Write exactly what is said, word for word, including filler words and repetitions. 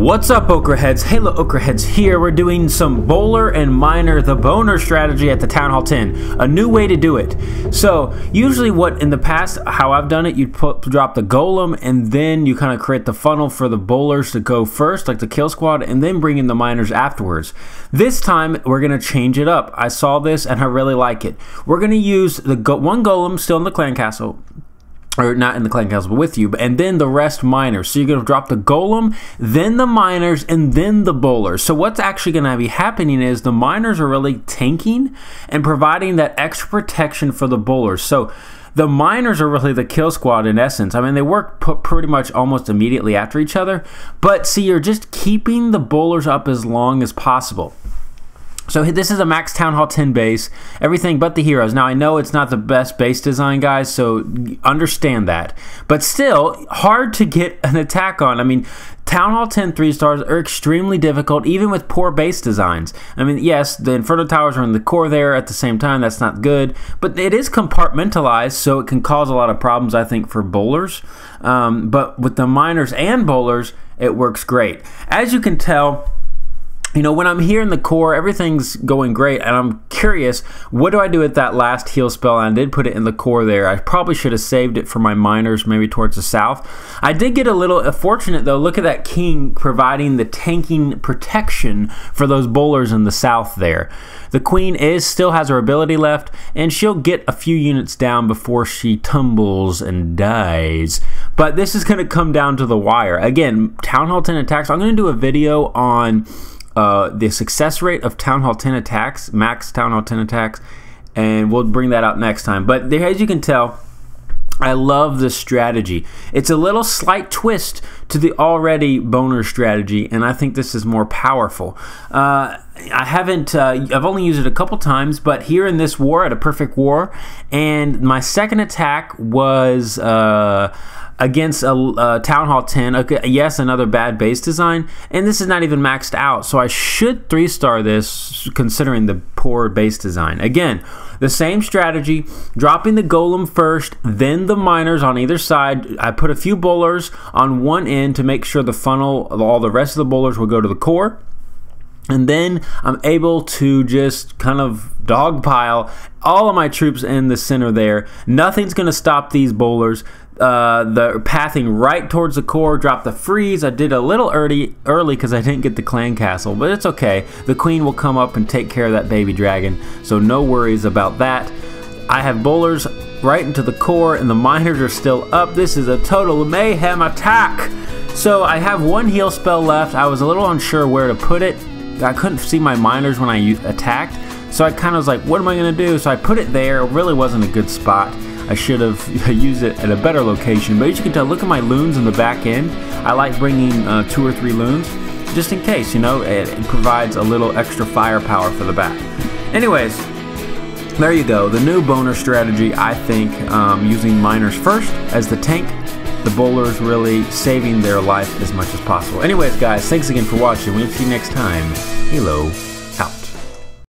What's up, Okraheads? Halo Okraheads here. We're doing some Bowler and Miner the Boner strategy at the Town Hall ten. A new way to do it. So, usually what in the past, how I've done it, you'd put, drop the golem and then you kind of create the funnel for the bowlers to go first, like the kill squad, and then bring in the miners afterwards. This time, we're going to change it up. I saw this and I really like it. We're going to use the go one golem still in the Clan Castle. Or not in the Clan Castle, but with you, and then the rest miners. So you're going to drop the golem, then the miners, and then the bowlers. So what's actually going to be happening is the miners are really tanking and providing that extra protection for the bowlers. So the miners are really the kill squad in essence. I mean, they work p pretty much almost immediately after each other. But see, you're just keeping the bowlers up as long as possible. So this is a max Town Hall ten base, everything but the heroes. Now I know it's not the best base design, guys, so understand that. But still, hard to get an attack on. I mean, Town Hall ten three stars are extremely difficult, even with poor base designs. I mean, yes, the Inferno Towers are in the core there at the same time. That's not good. But it is compartmentalized, so it can cause a lot of problems, I think, for bowlers. Um, but with the miners and bowlers, it works great. As you can tell, you know, when I'm here in the core, everything's going great, and I'm curious, what do I do with that last heal spell? And I did put it in the core there. I probably should have saved it for my miners, maybe towards the south. I did get a little fortunate, though. Look at that king providing the tanking protection for those bowlers in the south there. The queen is still has her ability left, and she'll get a few units down before she tumbles and dies. But this is going to come down to the wire. Again, Town Hall ten attacks. I'm going to do a video on Uh, the success rate of Town Hall ten attacks, max Town Hall ten attacks, and we'll bring that out next time. But there, as you can tell, I love this strategy. It's a little slight twist to the already boner strategy, and I think this is more powerful. Uh, I haven't, uh, I've only used it a couple times, but here in this war, at a perfect war, and my second attack was uh, against a, a Town Hall ten. Okay, yes, another bad base design, and this is not even maxed out, so I should three star this considering the poor base design. Again, the same strategy, dropping the golem first, then the miners on either side. I put a few bowlers on one end to make sure the funnel of all the rest of the bowlers will go to the core. And then I'm able to just kind of dogpile all of my troops in the center there. Nothing's going to stop these bowlers. Uh, the pathing right towards the core, drop the freeze. I did a little early early because I didn't get the Clan Castle, but it's okay. The queen will come up and take care of that baby dragon, so no worries about that. I have bowlers right into the core, and the miners are still up. This is a total mayhem attack. So I have one heal spell left. I was a little unsure where to put it. I couldn't see my miners when I attacked, so I kind of was like, what am I going to do? So I put it there. It really wasn't a good spot. I should have used it at a better location, but as you can tell, look at my loons in the back end. I like bringing uh, two or three loons just in case, you know, it, it provides a little extra firepower for the back. Anyways, there you go. The new boner strategy, I think, um, using miners first as the tank, the bowlers really saving their life as much as possible. Anyways, guys, thanks again for watching. We'll see you next time. Halo.